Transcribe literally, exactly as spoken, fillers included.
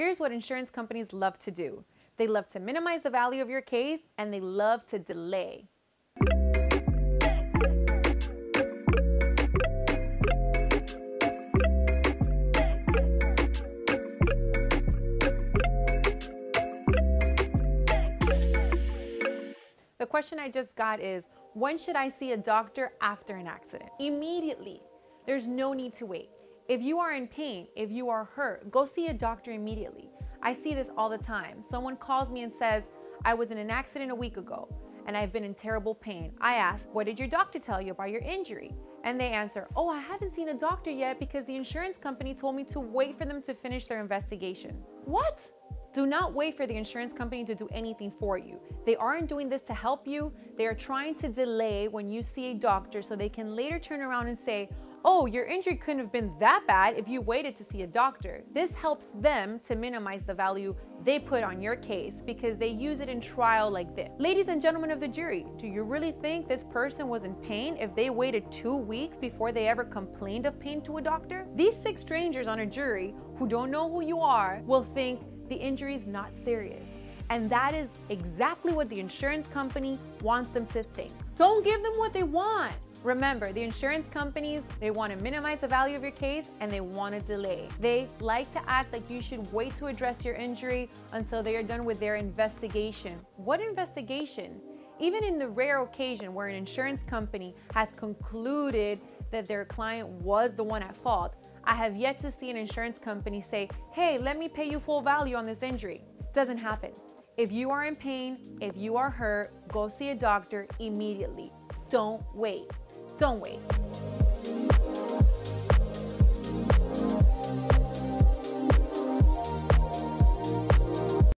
Here's what insurance companies love to do. They love to minimize the value of your case, and they love to delay. The question I just got is, when should I see a doctor after an accident? Immediately. There's no need to wait. If you are in pain, if you are hurt, go see a doctor immediately. I see this all the time. Someone calls me and says, I was in an accident a week ago and I've been in terrible pain. I ask, what did your doctor tell you about your injury? And they answer, oh, I haven't seen a doctor yet because the insurance company told me to wait for them to finish their investigation. What? Do not wait for the insurance company to do anything for you. They aren't doing this to help you. They are trying to delay when you see a doctor so they can later turn around and say, oh, your injury couldn't have been that bad if you waited to see a doctor. This helps them to minimize the value they put on your case because they use it in trial like this. Ladies and gentlemen of the jury, do you really think this person was in pain if they waited two weeks before they ever complained of pain to a doctor? These six strangers on a jury who don't know who you are will think the injury is not serious. And that is exactly what the insurance company wants them to think. Don't give them what they want. Remember, the insurance companies, they want to minimize the value of your case and they want to delay. They like to act like you should wait to address your injury until they are done with their investigation. What investigation? Even in the rare occasion where an insurance company has concluded that their client was the one at fault, I have yet to see an insurance company say, hey, let me pay you full value on this injury. Doesn't happen. If you are in pain, if you are hurt, go see a doctor immediately. Don't wait. Don't wait.